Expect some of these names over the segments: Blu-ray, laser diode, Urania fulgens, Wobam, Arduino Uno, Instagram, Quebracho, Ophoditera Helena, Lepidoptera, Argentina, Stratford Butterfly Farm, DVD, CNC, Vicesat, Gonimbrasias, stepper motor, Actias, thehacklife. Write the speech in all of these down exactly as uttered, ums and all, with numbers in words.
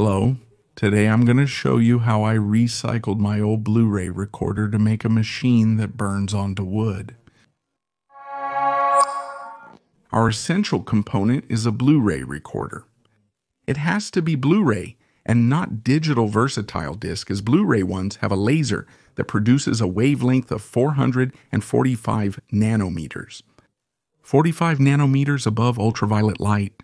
Hello, today I'm going to show you how I recycled my old Blu-ray recorder to make a machine that burns onto wood. Our essential component is a Blu-ray recorder. It has to be Blu-ray and not digital versatile disc, as Blu-ray ones have a laser that produces a wavelength of four hundred forty-five nanometers. forty-five nanometers above ultraviolet light.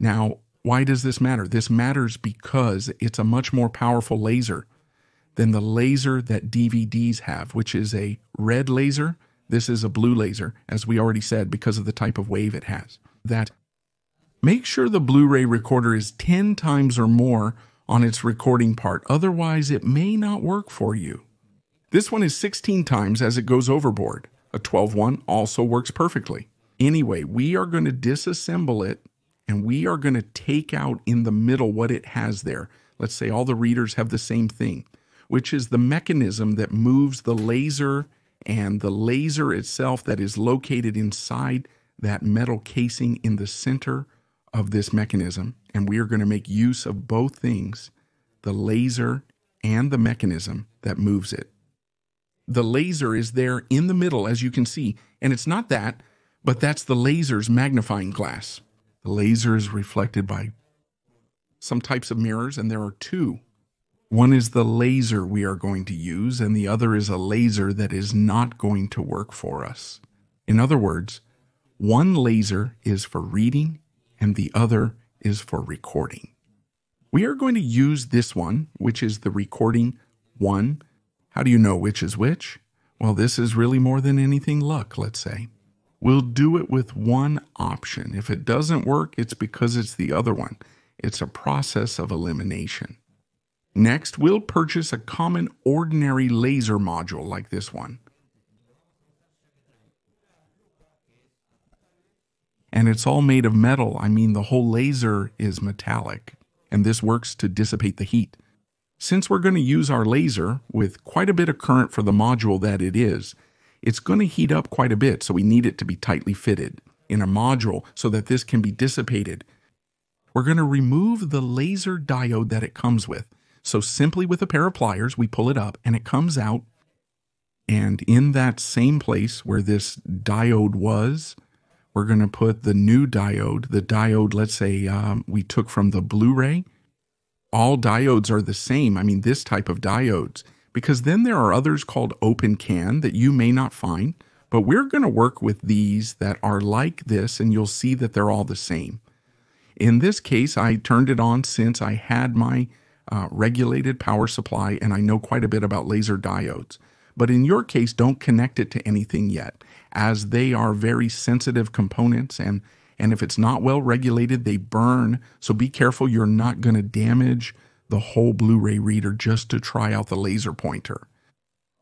Now, why does this matter? This matters because it's a much more powerful laser than the laser that D V Ds have, which is a red laser. This is a blue laser, as we already said, because of the type of wave it has. That make sure the Blu-ray recorder is ten times or more on its recording part, otherwise it may not work for you. This one is sixteen times as it goes overboard. A twelve one also works perfectly. Anyway, we are going to disassemble it, and we are going to take out in the middle what it has there. Let's say all the readers have the same thing, which is the mechanism that moves the laser and the laser itself that is located inside that metal casing in the center of this mechanism. And we are going to make use of both things, the laser and the mechanism that moves it. The laser is there in the middle, as you can see, and it's not that, but that's the laser's magnifying glass. The laser is reflected by some types of mirrors, and there are two. One is the laser we are going to use, and the other is a laser that is not going to work for us. In other words, one laser is for reading, and the other is for recording. We are going to use this one, which is the recording one. How do you know which is which? Well, this is really more than anything luck, let's say. We'll do it with one option. If it doesn't work, it's because it's the other one. It's a process of elimination. Next, we'll purchase a common ordinary laser module like this one. And it's all made of metal. I mean, the whole laser is metallic, and this works to dissipate the heat. Since we're going to use our laser with quite a bit of current for the module that it is, it's going to heat up quite a bit, so we need it to be tightly fitted in a module so that this can be dissipated. We're going to remove the laser diode that it comes with. So simply with a pair of pliers, we pull it up and it comes out. And in that same place where this diode was, we're going to put the new diode, the diode, let's say, um, we took from the Blu-ray. All diodes are the same. I mean, this type of diodes. Because then there are others called open can that you may not find, but we're going to work with these that are like this, and you'll see that they're all the same. In this case, I turned it on since I had my uh, regulated power supply, and I know quite a bit about laser diodes. But in your case, don't connect it to anything yet, as they are very sensitive components, and, and if it's not well regulated, they burn. So be careful you're not going to damage the whole Blu-ray reader just to try out the laser pointer.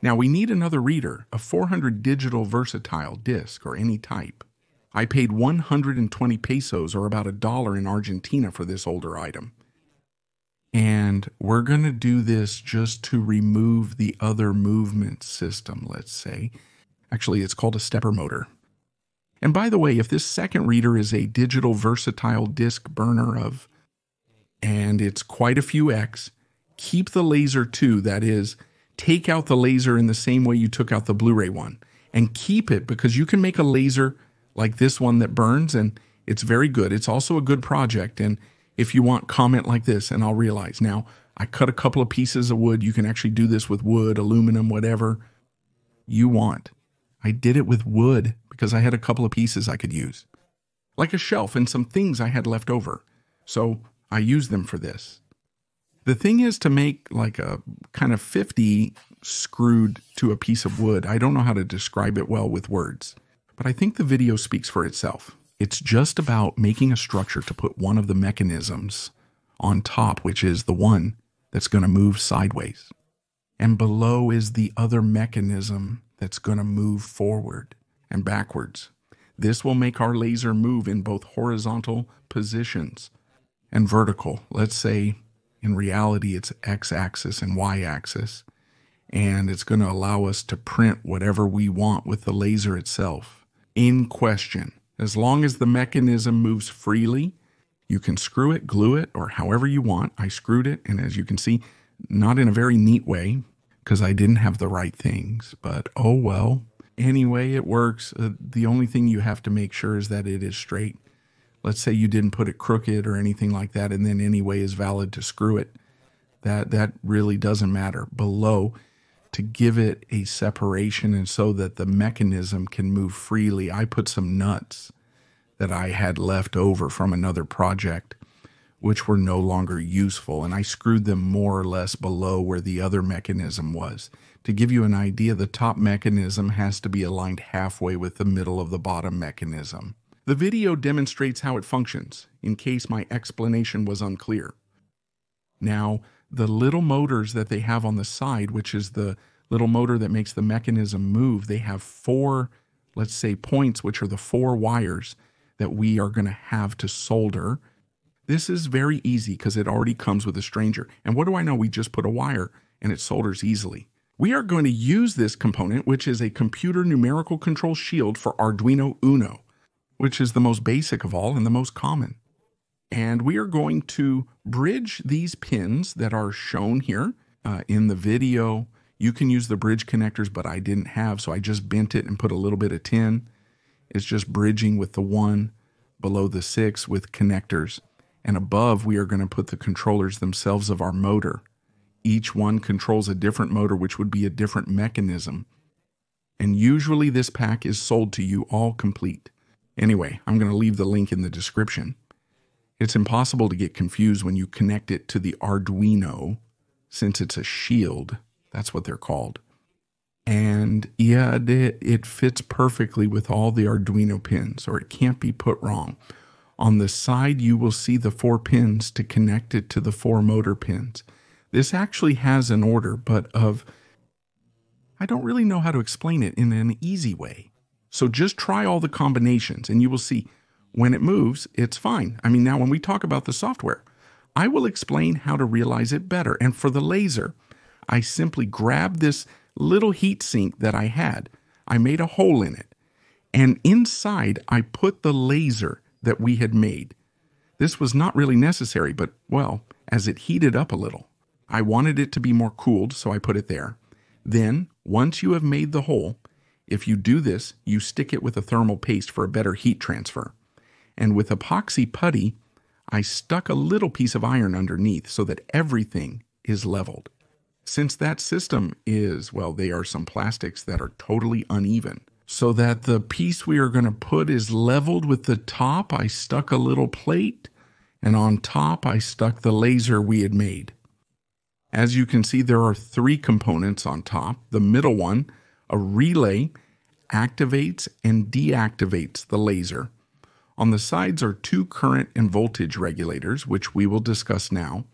Now we need another reader, a four hundred digital versatile disc or any type. I paid one hundred twenty pesos, or about a dollar in Argentina, for this older item. And we're going to do this just to remove the other movement system, let's say. Actually, it's called a stepper motor. And by the way, if this second reader is a digital versatile disc burner of and it's quite a few X, keep the laser too. That is, take out the laser in the same way you took out the Blu-ray one, and keep it because you can make a laser like this one that burns, and it's very good. It's also a good project, and if you want, comment like this, and I'll realize. Now, I cut a couple of pieces of wood. You can actually do this with wood, aluminum, whatever you want. I did it with wood because I had a couple of pieces I could use, like a shelf and some things I had left over. So I use them for this. The thing is to make like a kind of fifty screwed to a piece of wood. I don't know how to describe it well with words, but I think the video speaks for itself. It's just about making a structure to put one of the mechanisms on top, which is the one that's going to move sideways. And below is the other mechanism that's going to move forward and backwards. This will make our laser move in both horizontal positions and vertical. Let's say in reality it's x-axis and y-axis, and it's going to allow us to print whatever we want with the laser itself in question. As long as the mechanism moves freely, You can screw it, glue it, or however you want. I screwed it, and as you can see, not in a very neat way because I didn't have the right things, but oh well. Anyway, it works. Uh, the only thing you have to make sure is that it is straight. Let's say you didn't put it crooked or anything like that, and then any way is valid to screw it. That, that really doesn't matter. Below, to give it a separation and so that the mechanism can move freely, I put some nuts that I had left over from another project, which were no longer useful, and I screwed them more or less below where the other mechanism was. To give you an idea, the top mechanism has to be aligned halfway with the middle of the bottom mechanism. The video demonstrates how it functions, in case my explanation was unclear. Now, the little motors that they have on the side, which is the little motor that makes the mechanism move, they have four, let's say, points, which are the four wires that we are going to have to solder. This is very easy because it already comes with a stranger. And what do I know? We just put a wire and it solders easily. We are going to use this component, which is a computer numerical control shield for Arduino Uno, which is the most basic of all and the most common. And we are going to bridge these pins that are shown here uh, in the video. You can use the bridge connectors, but I didn't have, so I just bent it and put a little bit of tin. It's just bridging with the one below the six with connectors. And above, we are going to put the controllers themselves of our motor. Each one controls a different motor, which would be a different mechanism. And usually this pack is sold to you all complete. Anyway, I'm going to leave the link in the description. It's impossible to get confused when you connect it to the Arduino, since it's a shield. That's what they're called. And yeah, it fits perfectly with all the Arduino pins, or it can't be put wrong. On the side, you will see the four pins to connect it to the four motor pins. This actually has an order, but of, I don't really know how to explain it in an easy way. So just try all the combinations and you will see when it moves, it's fine. I mean, now when we talk about the software, I will explain how to realize it better. And for the laser, I simply grabbed this little heat sink that I had. I made a hole in it, and inside I put the laser that we had made. This was not really necessary, but well, as it heated up a little, I wanted it to be more cooled, so I put it there. Then, once you have made the hole, if you do this, you stick it with a thermal paste for a better heat transfer. And with epoxy putty, I stuck a little piece of iron underneath so that everything is leveled. Since that system is, well, they are some plastics that are totally uneven. So that the piece we are going to put is leveled with the top, I stuck a little plate, and on top I stuck the laser we had made. As you can see, there are three components on top. The middle one, a relay, activates and deactivates the laser. On the sides are two current and voltage regulators, which we will discuss now.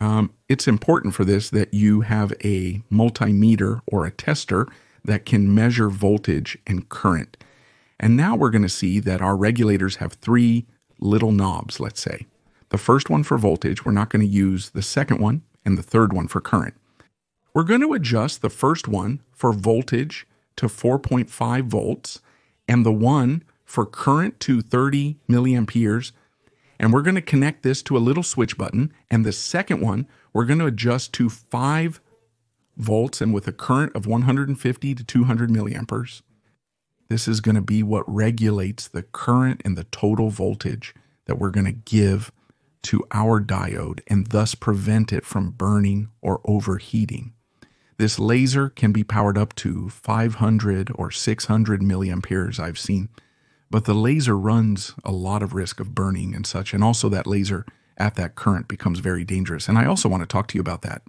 Um, it's important for this that you have a multimeter or a tester that can measure voltage and current. And now we're going to see that our regulators have three little knobs, let's say. The first one for voltage, we're not going to use the second one, and the third one for current. We're going to adjust the first one for voltage to four point five volts and the one for current to thirty milliamperes. And we're going to connect this to a little switch button, and the second one we're going to adjust to five volts and with a current of one hundred fifty to two hundred milliamperes. This is going to be what regulates the current and the total voltage that we're going to give to our diode and thus prevent it from burning or overheating. This laser can be powered up to five hundred or six hundred milliamperes I've seen. But the laser runs a lot of risk of burning and such, and also that laser at that current becomes very dangerous. And I also want to talk to you about that.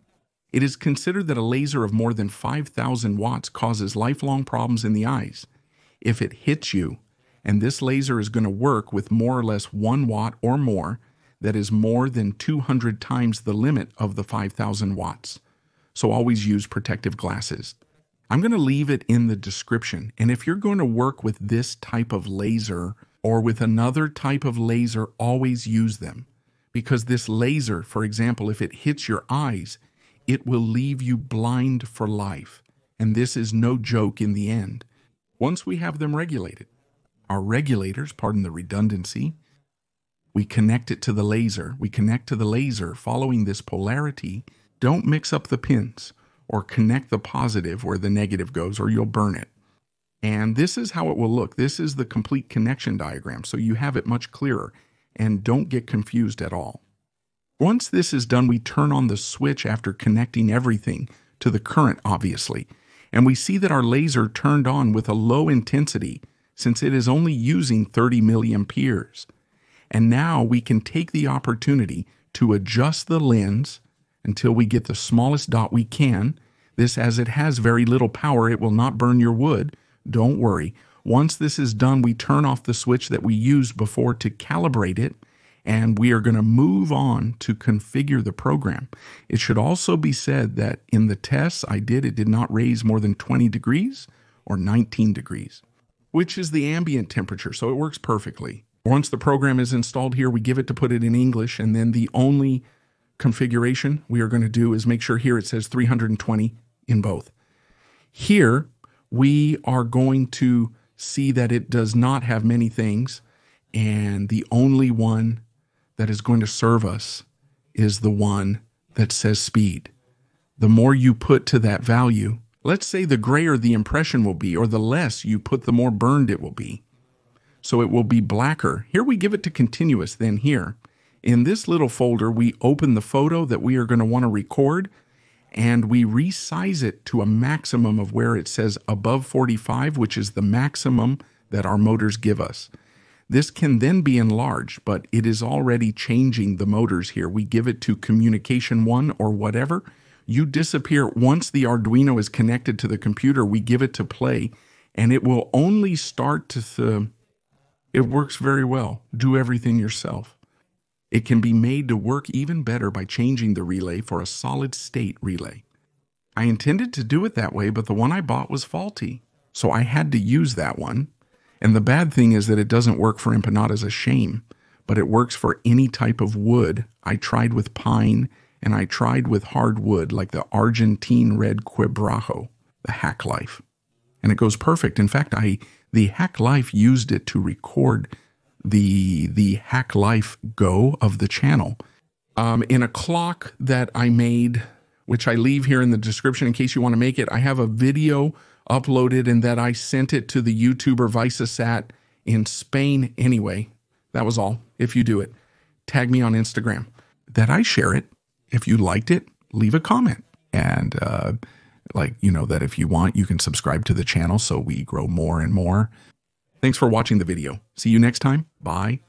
It is considered that a laser of more than five thousand watts causes lifelong problems in the eyes. If it hits you, and this laser is going to work with more or less one watt or more, that is more than two hundred times the limit of the five thousand watts. So always use protective glasses. I'm going to leave it in the description, and if you're going to work with this type of laser or with another type of laser, always use them. Because this laser, for example, if it hits your eyes, it will leave you blind for life. And this is no joke in the end. Once we have them regulated, our regulators, pardon the redundancy, We connect it to the laser. We connect to the laser following this polarity. Don't mix up the pins or connect the positive where the negative goes, or you'll burn it. And this is how it will look. This is the complete connection diagram, so you have it much clearer and don't get confused at all. Once this is done, we turn on the switch after connecting everything to the current, obviously, and we see that our laser turned on with a low intensity since it is only using thirty milliamperes. And now we can take the opportunity to adjust the lens until we get the smallest dot we can. This, as it has very little power, it will not burn your wood. Don't worry. Once this is done, we turn off the switch that we used before to calibrate it, and we are going to move on to configure the program. It should also be said that in the tests I did, it did not raise more than twenty degrees or nineteen degrees, which is the ambient temperature, so it works perfectly. Once the program is installed here, we give it to put it in English, and then the only configuration we are going to do is make sure here it says three hundred twenty in both. Here, we are going to see that it does not have many things, and the only one that is going to serve us is the one that says speed. The more you put to that value, let's say the grayer the impression will be, or the less you put, the more burned it will be. So it will be blacker. Here we give it to continuous, then here. In this little folder, we open the photo that we are going to want to record, and we resize it to a maximum of where it says above forty-five, which is the maximum that our motors give us. This can then be enlarged, but it is already changing the motors here. We give it to communication one or whatever. You disappear once the Arduino is connected to the computer. We give it to play, and it will only start to... Th It works very well. Do everything yourself. It can be made to work even better by changing the relay for a solid-state relay. I intended to do it that way, but the one I bought was faulty, so I had to use that one. And the bad thing is that it doesn't work for empanadas, a shame, but it works for any type of wood. I tried with pine, and I tried with hard wood, like the Argentine red Quebracho, the Hack Life. And it goes perfect. In fact, I... The Hack Life used it to record the the Hack Life Go of the channel um, in a clock that I made, which I leave here in the description in case you want to make it. I have a video uploaded and that I sent it to the YouTuber Vicesat in Spain. Anyway, that was all. If you do it, tag me on Instagram. That I share it. If you liked it, leave a comment and. Uh, Like, you know, that if you want, you can subscribe to the channel so we grow more and more. Thanks for watching the video. See you next time. Bye.